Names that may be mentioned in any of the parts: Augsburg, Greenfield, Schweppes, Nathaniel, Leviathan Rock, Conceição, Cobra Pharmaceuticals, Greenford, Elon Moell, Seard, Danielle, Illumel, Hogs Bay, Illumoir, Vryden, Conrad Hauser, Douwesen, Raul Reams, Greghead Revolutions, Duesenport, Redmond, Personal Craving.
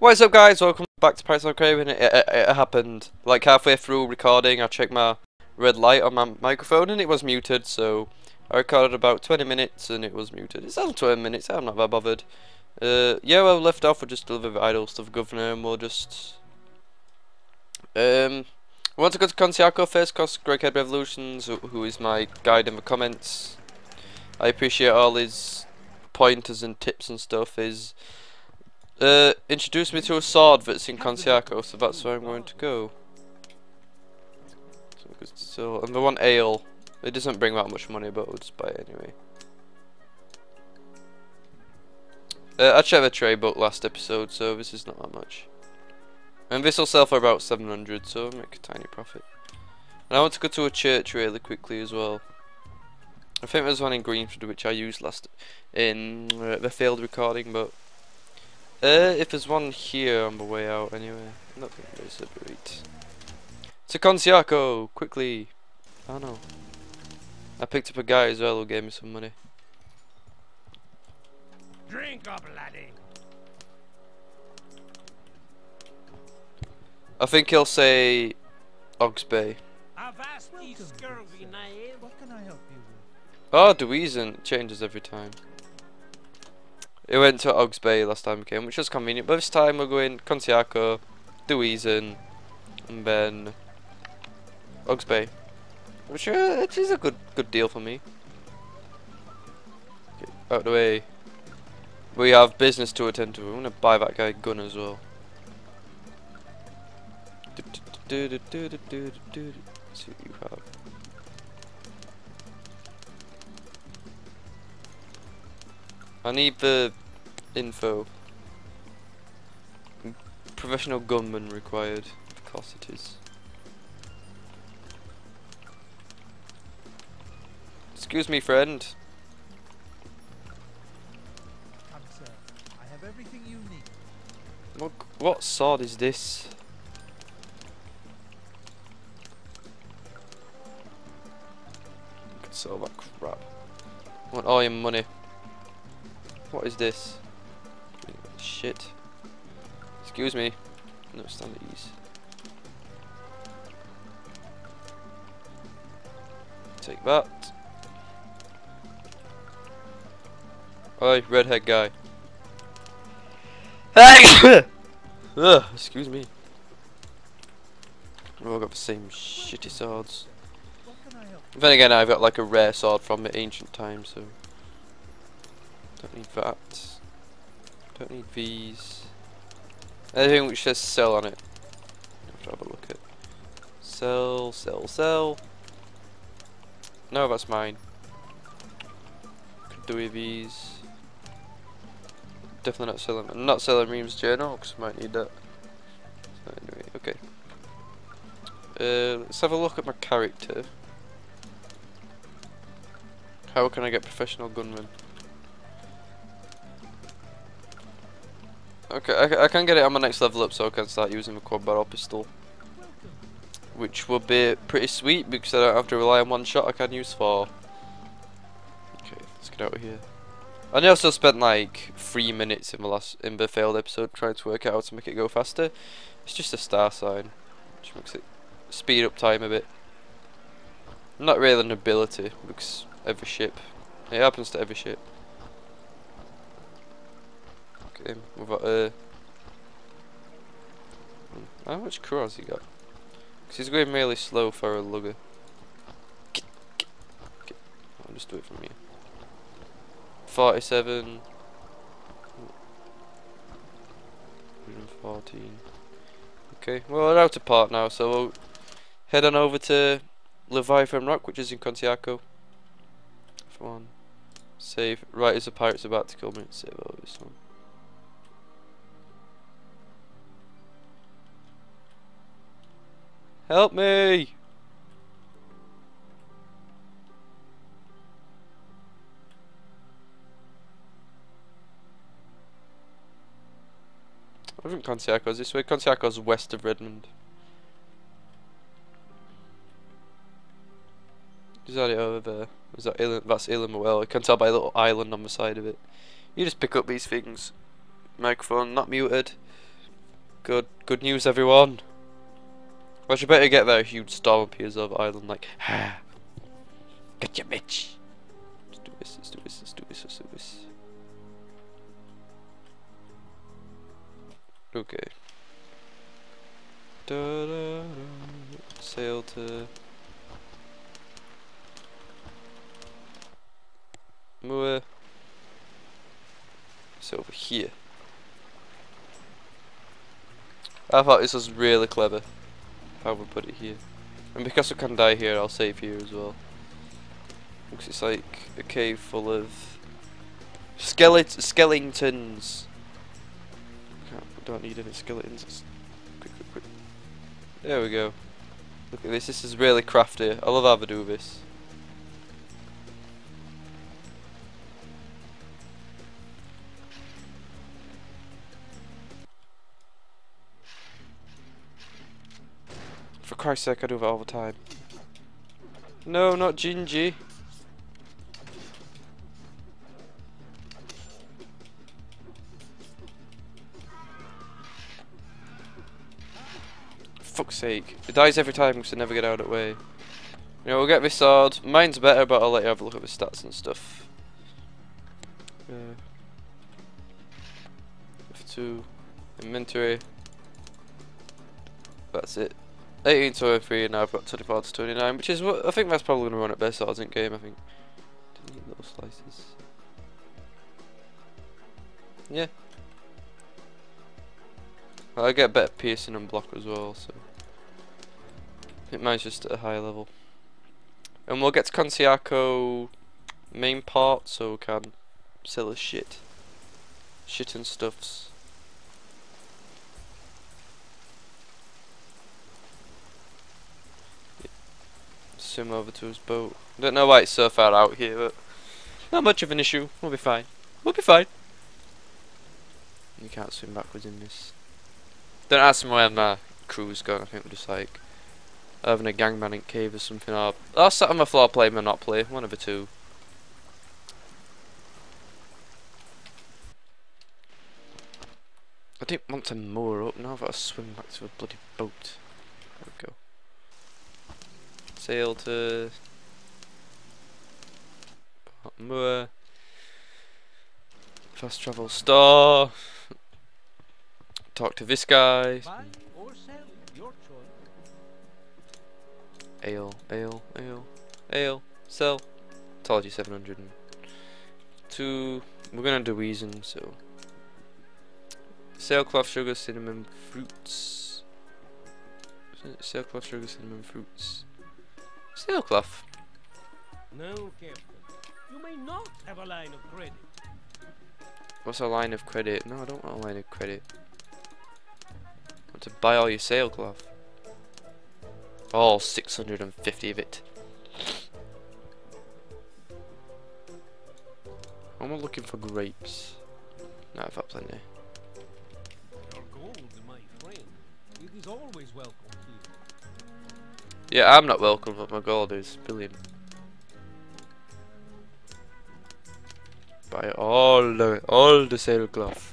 What is up, guys? Welcome back to Personal Craving. It happened like halfway through recording. I checked my red light on my microphone and it was muted, so I recorded about 20 minutes and it was muted. It's only 20 minutes, I'm not that bothered. Yeah, well, left off with just a little bit of idle stuff, Governor, and we'll just... I want to go to Conceição first, because Greghead Revolutions, who is my guide in the comments, I appreciate all his pointers and tips and stuff, is... introduce me to a sword that's in Conceição, so that's where I'm going to go. So, and they want ale. It doesn't bring that much money, but we'll just buy it anyway. I checked the trade book last episode, so this is not that much. And this will sell for about 700, so I'll make a tiny profit. And I want to go to a church really quickly as well. I think there's one in Greenford which I used last in the failed recording, but... if there's one here on the way out, anyway. I'm not going to separate. To Conceição, quickly! Oh no. I picked up a guy as well who gave me some money. Drink up, laddie! I think he'll say... Augsburg. Oh, Douwesen changes every time. It went to Hogs Bay last time we came, which was convenient, but this time we're going Conceição, Douwesen, and then Hogs Bay, which is a good deal for me. Okay, out of the way. We have business to attend to. I'm gonna buy that guy a gun as well. Let's see what you have. I need the info. Professional gunman required. Of course it is. Excuse me, friend. Come, sir. I have everything you need. Look, what sword is this? I can sell that crap. I want all your money. What is this? Shit. Excuse me. No, stand at ease. Take that. Oi, redhead guy. Hey! Excuse me. We've all got the same shitty swords. Then again, I've got like a rare sword from the ancient times, so... Don't need that. Don't need these. Anything which says sell on it. I'll have to have a look at it. Sell, sell, sell. No, that's mine. Could do with these. Definitely not selling. I'm not selling Reams journal because I might need that. So anyway, okay. Let's have a look at my character. How can I get professional gunman? Okay, I can get it on my next level up, so I can start using the quad barrel pistol, which will be pretty sweet because I don't have to rely on one shot. I can use four. Okay, let's get out of here. I also spent like 3 minutes in the failed episode trying to work out how to make it go faster. It's just a star sign, which makes it speed up time a bit. Not really an ability because every ship, it happens to every ship. We've got how much crew has he got? Because he's going really slow for a lugger. I'll just do it from here. 47. 114. Okay, well, we're out of port now, so we'll head on over to Leviathan Rock, which is in Conceição. Come on. Save. Right as the pirate's about to kill me. Save over this one. Help me! I think Conceição's this way. Conceição's west of Redmond. Is that it over there? Is that Ilum? That's Elon Moell. I can tell by a little island on the side of it. You just pick up these things. Microphone not muted. Good news, everyone. I should better get there. A huge star appears over Ireland, like, ha! Get your bitch! Let's do this. Okay. Sail to Moe. So over here. I thought this was really clever how we put it here. And because we can die here, I'll save here as well. Because it's like a cave full of skeletons. I don't need any skeletons. It's quick. There we go. Look at this. This is really crafty. I love how they do this. For Christ's sake, I do that all the time. No, not Gingy. Fuck's sake. It dies every time because I never get out of the way. You know, we'll get this sword. Mine's better, but I'll let you have a look at the stats and stuff. F2. Inventory. That's it. 18 to 23, and now I've got 24 to 29, which is what I think that's probably going to run at best swords in game, I think. Didn't need little slices. Yeah. Well, I get better piercing and block as well, so. I think mine's just at a higher level. And we'll get to Conceição main part, so we can sell us shit. Shit and stuffs. Swim over to his boat. Don't know why it's so far out here, but not much of an issue. We'll be fine. We'll be fine. You can't swim backwards in this. Don't ask me where my crew's gone. I think we're just like having a gangbang in cave or something. I'll sat on the floor playing Monopoly. One of the two. I didn't want to moor up. Now I've got to swim back to a bloody boat. There we go. Sail to Moor. Fast travel star. Talk to this guy. Buy or sell, your choice. Ale. Sell. Told you 702. We're gonna do Douwesen, so. Sailcloth, sugar, cinnamon, fruits. Sailcloth, sugar, cinnamon, fruits. Sailcloth. No, Captain. You may not have a line of credit. What's a line of credit? No, I don't want a line of credit. I want to buy all your sailcloth. All 650 of it. I'm looking for grapes. No, I've got plenty. Your gold, my friend. It is always welcome here. Yeah, I'm not welcome, but my gold is billion. Buy all the sailcloth.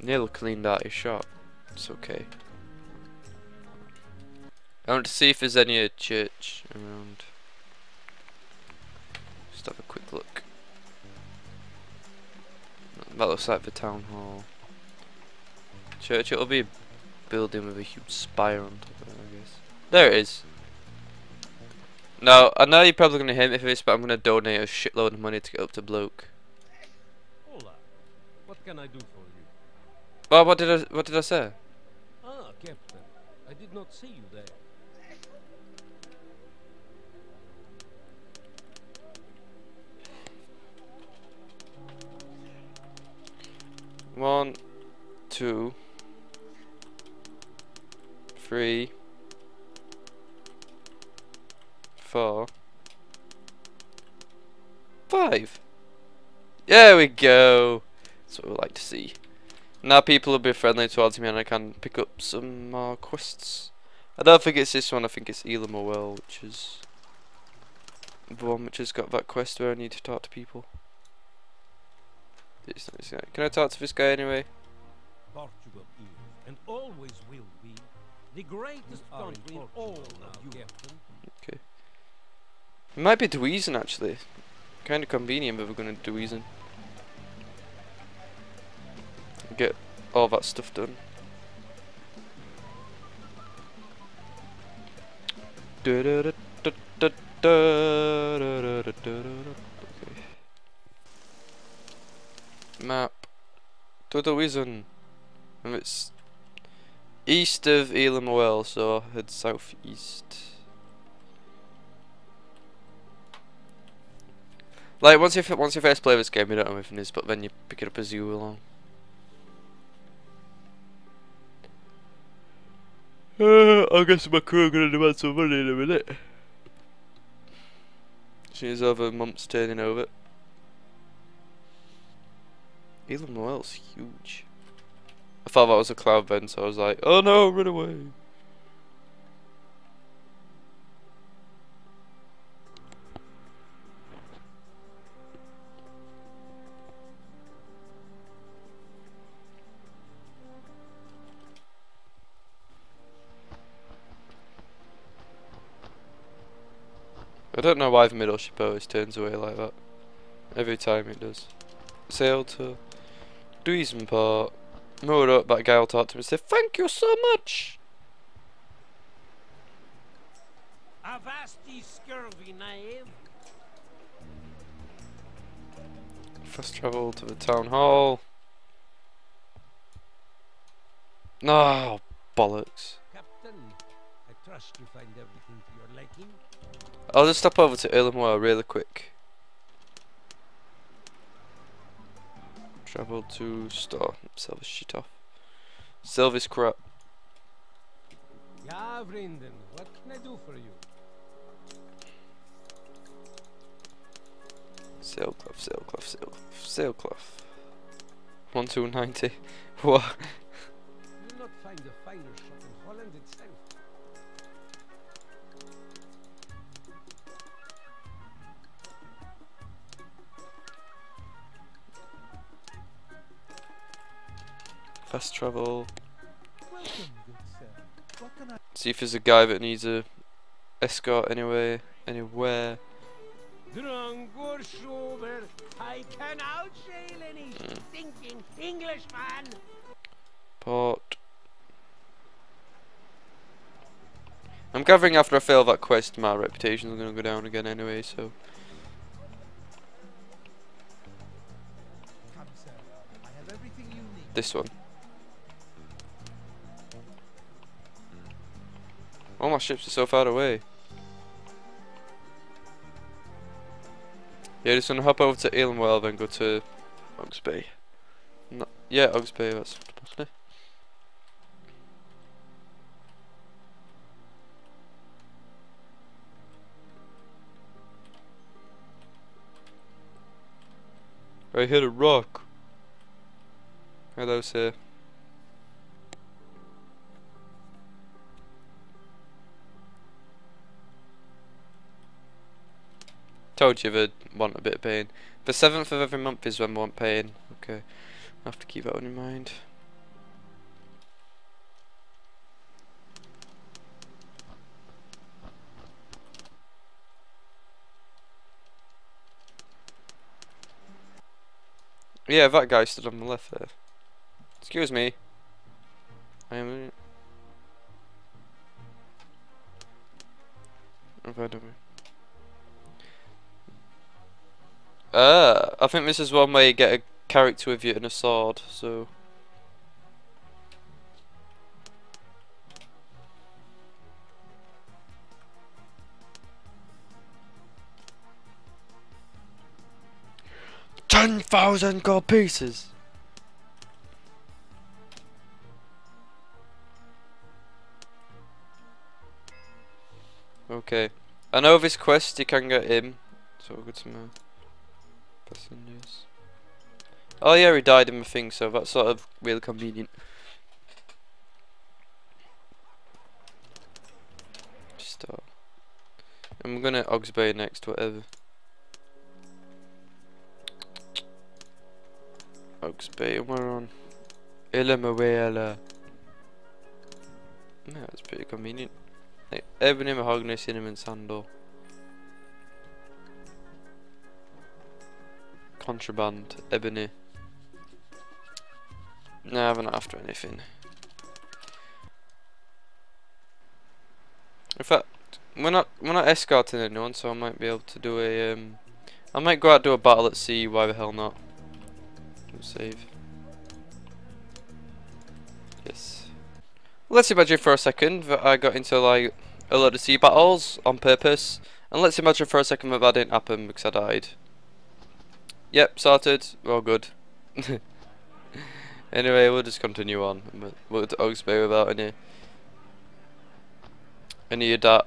Neil cleaned out his shop. It's okay. I want to see if there's any church around. Just have a quick look. That looks like the town hall. Church, it'll be a building with a huge spire on top of it, I guess. There it is. Now, I know you're probably going to hate me for this, but I'm going to donate a shitload of money to get up to bloke. Hola. What can I do for you? Well, what did I say? Ah, Captain. I did not see you there. One, two, 3, 4, 5. There we go. That's what we like to see. Now people will be friendly towards me and I can pick up some more quests. I don't think it's this one, I think it's Elon Moell, which is the one which has got that quest where I need to talk to people. It's not this guy. Can I talk to this guy anyway? Portugal is and always will be the greatest country in all of Europe. Okay. It might be Douwesen actually. Kind of convenient if we're going to Douwesen. Get all that stuff done. Okay. Map to Douwesen, and it's east of Illumoir, so head southeast. Like once you first play this game, you don't know anything is, but then you pick it up as you go along. I guess my crew are gonna demand some money in a minute. She's over months turning over. Elon Moell's huge. I thought that was a cloud vent, so I was like, oh no, run away. I don't know why the middle ship always turns away like that. Every time it does. Sail to Duesenport. Moored up, that guy will talk to him and say, thank you so much! Avasti scurvy knave. Fast travel to the town hall. No, oh, bollocks. Captain, I trust you find everything to your liking. I'll just stop over to Illumoir really quick. Travel to store. Sell this shit off. Sell this crap. Yeah, Vryden, what can I do for you? Sailcloth, sailcloth, sailcloth, sailcloth. 1290. What? You'll not find a finer shop in Holland itself. Fast travel. See if there's a guy that needs a escort anyway, anywhere. I can outsail any stinking Englishman. Port. I'm gathering after I fail that quest, my reputation's gonna go down again anyway, so. This one. All my ships are so far away. Yeah, just gonna hop over to Illumel, then go to Hogs Bay. No, yeah, Hogs Bay, that's definitely. I hit a rock. Hello, sir. Told you they'd want a bit of pain. The 7th of every month is when we want pain. Okay, I have to keep that one in mind. Yeah, that guy stood on the left there. Excuse me. I am. I think this is one where you get a character with you and a sword, so. $10,000 gold pieces! Okay. I know this quest you can get in. So we'll go to my passengers. Oh yeah, he died in the thing, so that's sort of really convenient. Stop. And we're gonna Augsburg Bay next, whatever. Hogs Bay, and we're on Illumoir. Yeah, that's pretty convenient. Like, ebony, mahogany, cinnamon, sandal. Contraband, ebony. Nah, I'm not after anything. In fact, we're not escorting anyone, so I might be able to do a I might go out and do a battle at sea. Why the hell not? Let's save. Yes. Let's imagine for a second that I got into like a lot of sea battles on purpose, and let's imagine for a second that didn't happen because I died. Yep, sorted. We're all good. Anyway, we'll just continue on. We'll go to Augsburg without any of that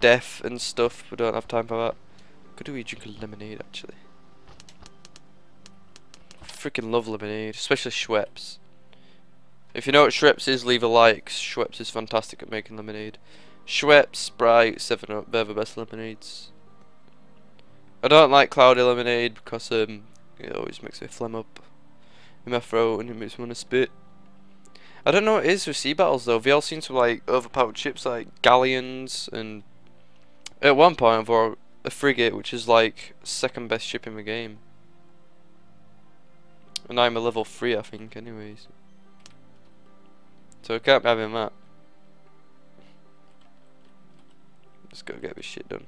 death and stuff. We don't have time for that. Could we drink a lemonade actually? Freaking love lemonade, especially Schweppes. If you know what Schweppes is, leave a like. Schweppes is fantastic at making lemonade. Schweppes, Sprite, 7-Up, they're the best lemonades. I don't like cloudy lemonade because it always makes me phlegm up in my throat and it makes me want to spit. I don't know what it is with sea battles though. They all seem to like overpowered ships like galleons, and at one point for a frigate, which is like second best ship in the game. And I'm a level 3 I think anyways. So I can't be having that. Let's go get this shit done.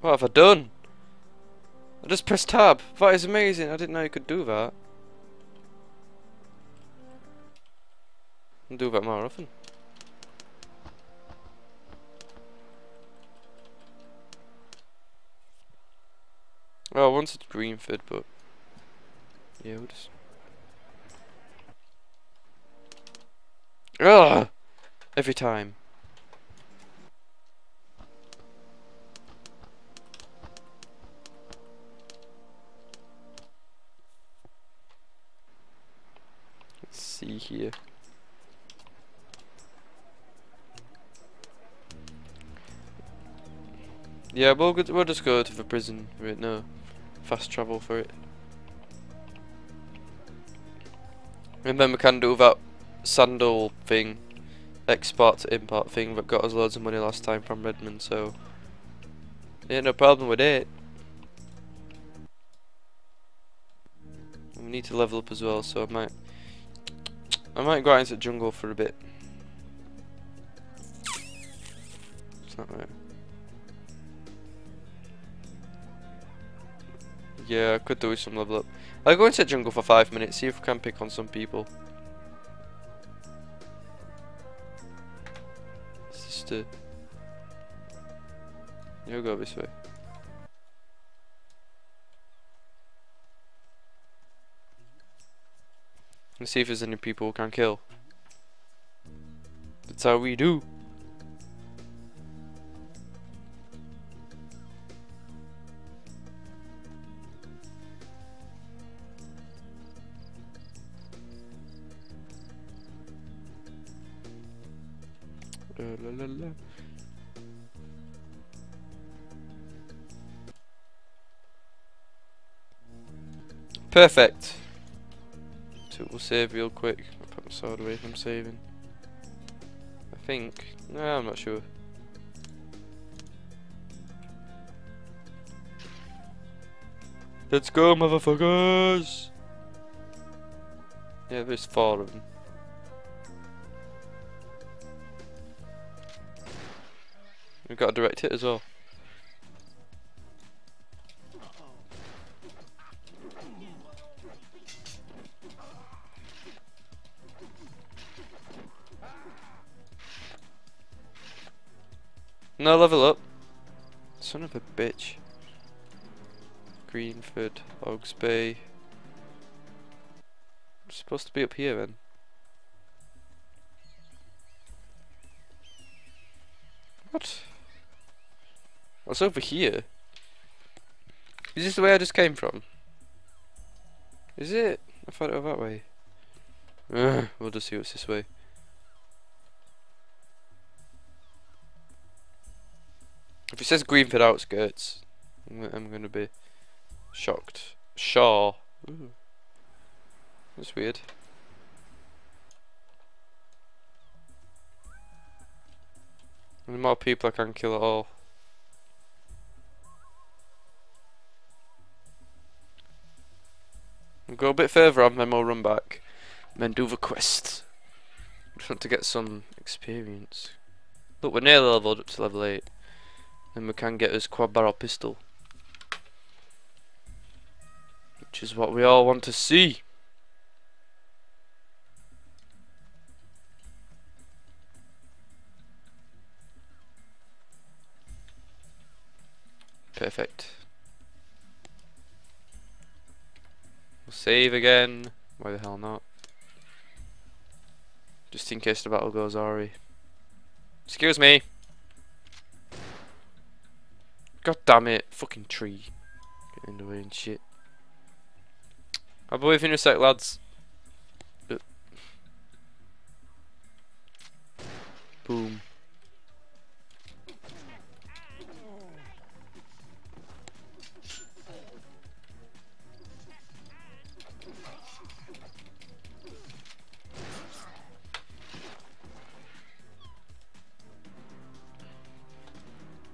What have I done? I just pressed tab. That is amazing. I didn't know you could do that. I'll do that more often. Well, I wanted Greenford, but yeah, we'll just. Ugh! Every time. Let's see here. Yeah, we'll just go to the prison right now. Fast travel for it. And then we can do that sandal thing, export to import thing that got us loads of money last time from Redmond, so ain't no problem with it. We need to level up as well, so I might go out into the jungle for a bit. It's not right. Yeah, I could do with some level up. I'll go into the jungle for 5 minutes, see if we can pick on some people. You'll go this way. Let's see if there's any people we can kill. That's how we do. Perfect. So we'll save real quick. I'll put my sword away from saving. I think. No, I'm not sure. Let's go, motherfuckers! Yeah, there's 4 of them. We've got a direct hit as well. No, level up. Son of a bitch. Greenford, Hogs Bay. I'm supposed to be up here then. What? What's over here? Is this the way I just came from? Is it? I thought it was that way. We'll just see what's this way. If it says Greenfield outskirts, I'm gonna be shocked. Shaw. Ooh. It's weird. The more people I can kill at all. We'll go a bit further on, then we'll run back. And then do the quest. Just want to get some experience. Look, we're nearly leveled up to level 8. Then we can get this quad barrel pistol. Which is what we all want to see. Perfect. We'll save again. Why the hell not? Just in case the battle goes awry. Excuse me. God damn it. Fucking tree. Getting in the way and shit. I'll be with you in a sec, lads. Boom.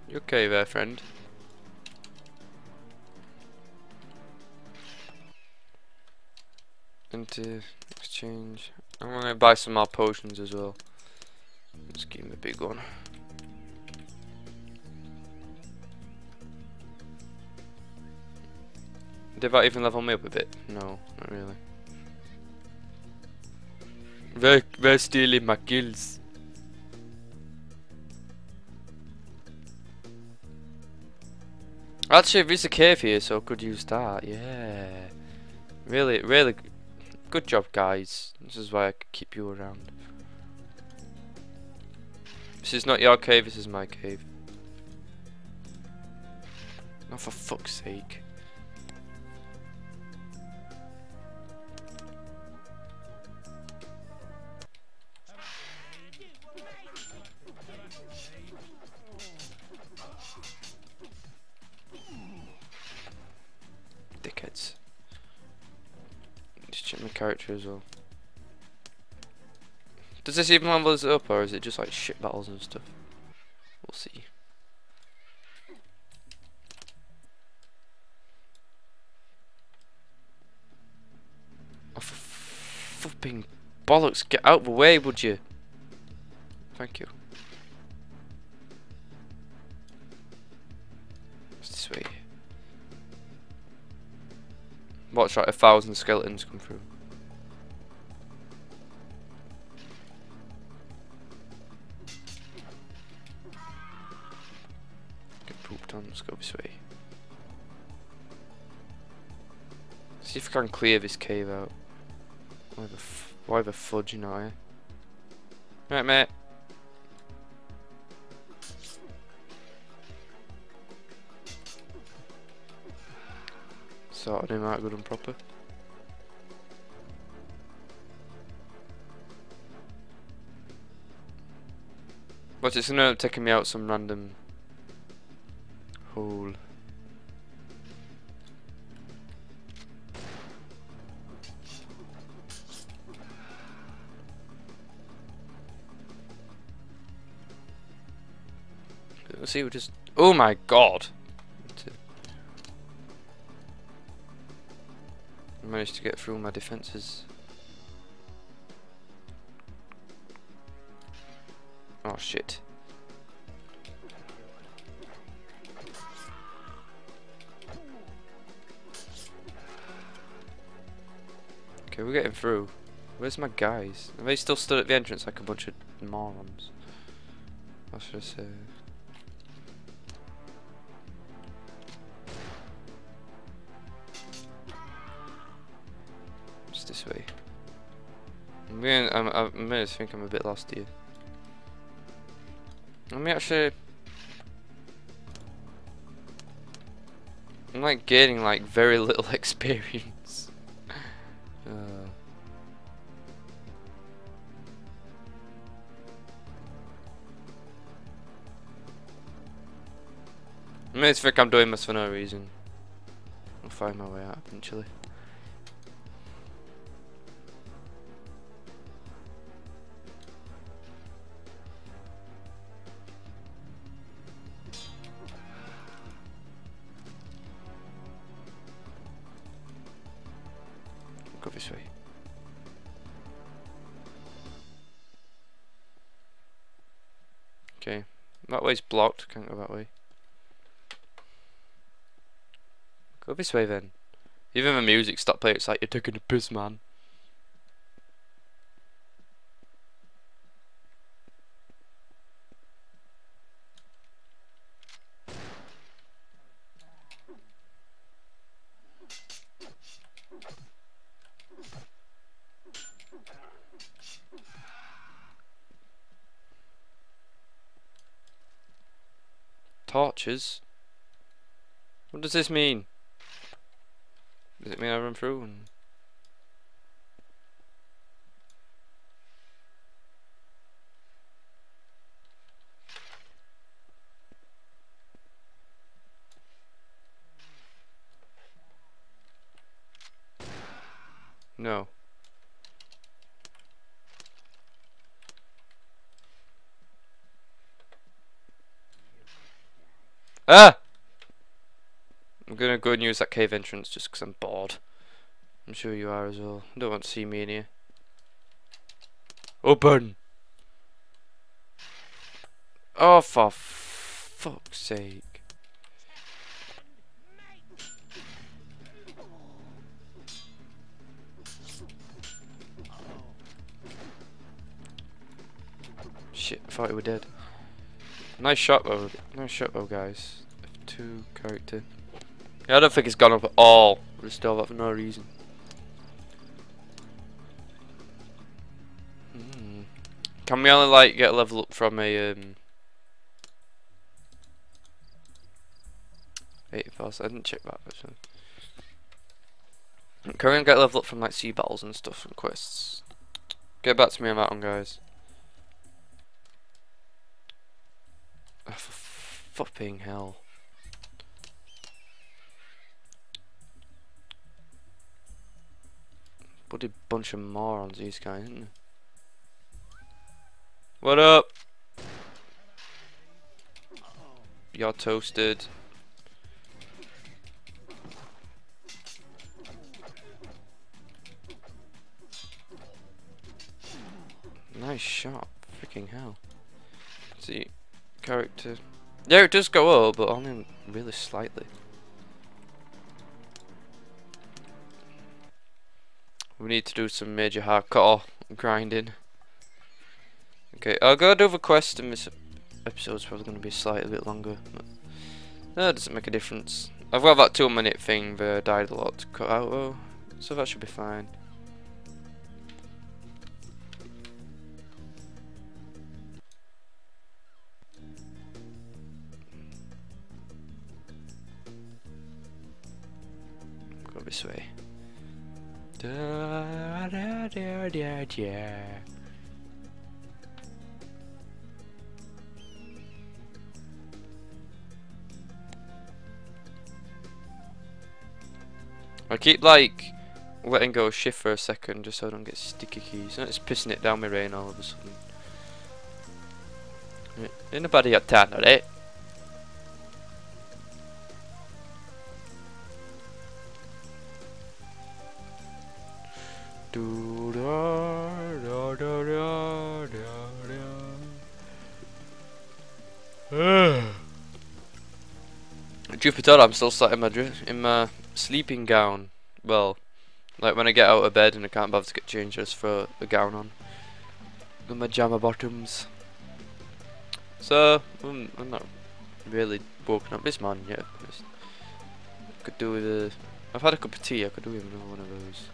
You okay there, friend? Into exchange. I'm gonna buy some more potions as well. Let's give him a big one. Did that even level me up a bit? No, not really. They're stealing my kills. Actually, there's a cave here, so I could use that, yeah. Really, really good job, guys. This is why I keep you around. This is not your cave, this is my cave. Not for fuck's sake. Character as well. Does this even level us up, or is it just like shit battles and stuff? We'll see. Oh, for fucking bollocks, get out of the way, would you? Thank you. What's this way? Watch out, 1,000 skeletons come through. Let's go this way. See if I can clear this cave out. Why the fudge, you know, eh? Right, mate. Sorted him out good and proper. But it's gonna end up taking me out some random hole. Let's see, we just. Oh my god! I managed to get through my defenses. Oh shit. Okay, we're getting through. Where's my guys? Are they still stood at the entrance like a bunch of morons? What should I say? It's this way. I'm gonna think I'm a bit lost here. Let me actually. I'm like gaining like very little experience. I mean, I think I'm doing this for no reason. I'll find my way out eventually. Go this way. Okay, that way's blocked, can't go that way. Go this way then. Even the music stopped playing, it's like, you're taking a piss, man. Torches? What does this mean? Does it mean I run through? And no. Ah! I'm gonna go and use that cave entrance just because I'm bored. I'm sure you are as well. I don't want to see me in here. Open! Oh, for fuck's sake. Shit, I thought we were dead. Nice shot though, guys. F2 character. Yeah, I don't think it's gone up at all. We'll just do that for no reason. Can we only like get a level up from a 84? I didn't check that actually. Can we get a level up from like sea battles and stuff and quests? Get back to me on that one, guys. Oh, for fucking hell. Bloody bunch of morons these guys, isn't they? What up? You're toasted. Nice shot. Freaking hell. See. Character. Yeah, it does go up, but only really slightly. We need to do some major hardcore grinding. Okay, I'll go do the quest, and this episode's probably going to be slightly bit longer. But no, it doesn't make a difference. I've got that 2-minute thing that I died a lot to cut out, though, so that should be fine. This way. Da, da, da, da, da. I keep like letting go of shift for a second just so I don't get sticky keys. And it's pissing it down my rain all of a sudden. Ain't nobody had time on it. Jupiter, I'm still sat in my sleeping gown. Well, like when I get out of bed and I can't bother to get changed, I just throw a gown on. And my jammer bottoms. So, I'm not really woken up this morning yet. I could do with a... I've had a cup of tea, I could do with another one of those.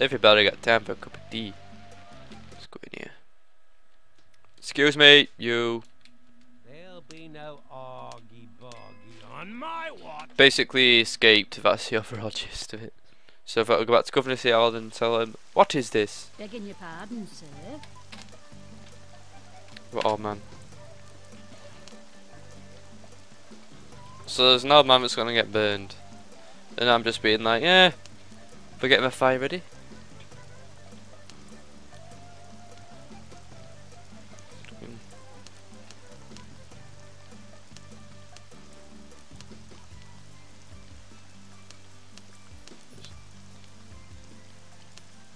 Everybody got time for a cup of tea. Let's go in here. Excuse me, you. There'll be no argy-bargy on my watch. Basically escaped, that's the overall gist of it. So if I go back to Governor Seard and tell him, what is this? Begging your pardon, sir. What old man? So there's an old man that's gonna get burned. And I'm just being like, yeah, we're getting my fire ready.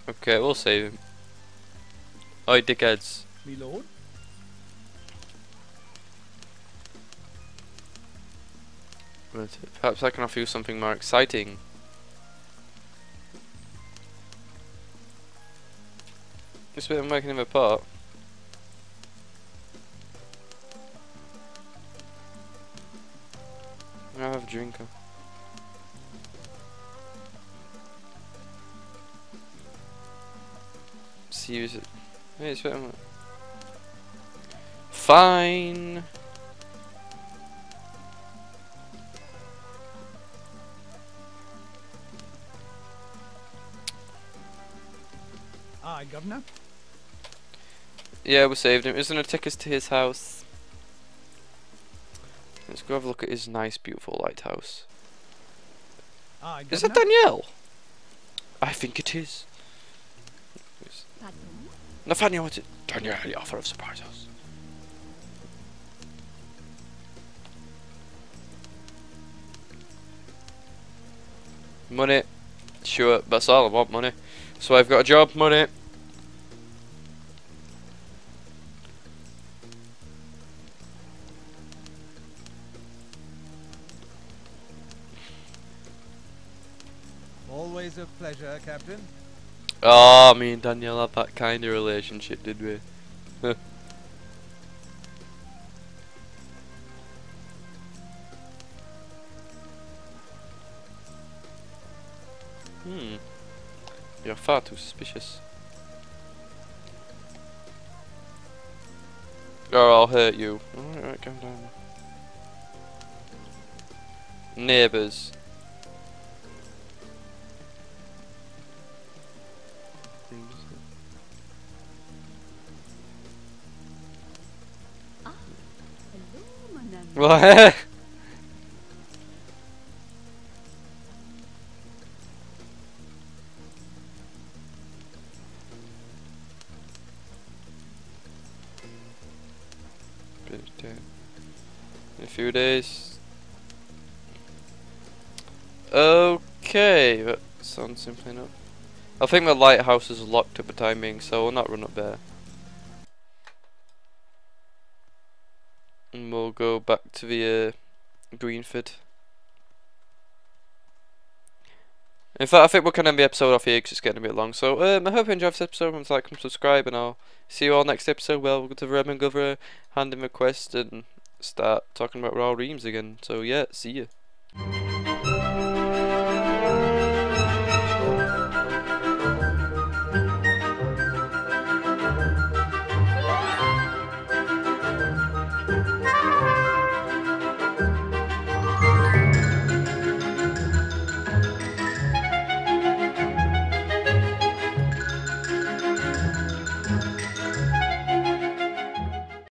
Okay, we'll save him. Oi, dickheads. Reload. Perhaps I can offer you something more exciting. Just bit of making him apart. I'll have a drinker. Let's use it. Wait, it's better. Fine. Aye, governor. Yeah, we saved him. It's gonna take us to his house. Let's go have a look at his nice, beautiful lighthouse. Aye, is that Danielle? I think it is. Nathaniel wants it. Danielle, the offer of surprise house. Money. Sure, that's all I want, money. So I've got a job, money. Always a pleasure, Captain. Oh, me and Danielle had that kind of relationship, did we? Hmm. You're far too suspicious. Or I'll hurt you. Alright, right, come down. Neighbours. What? In a few days. Okay, that sounds simple enough. I think the lighthouse is locked at the time being, so we'll not run up there. And we'll go back to the Greenford. In fact, I think we'll end the episode off here because it's getting a bit long. So I hope you enjoyed this episode. Remember to like, comment, subscribe, and I'll see you all next episode. Well, we'll go to the Redmond, go for a hand in request and start talking about Raul Reams again. So yeah, see ya.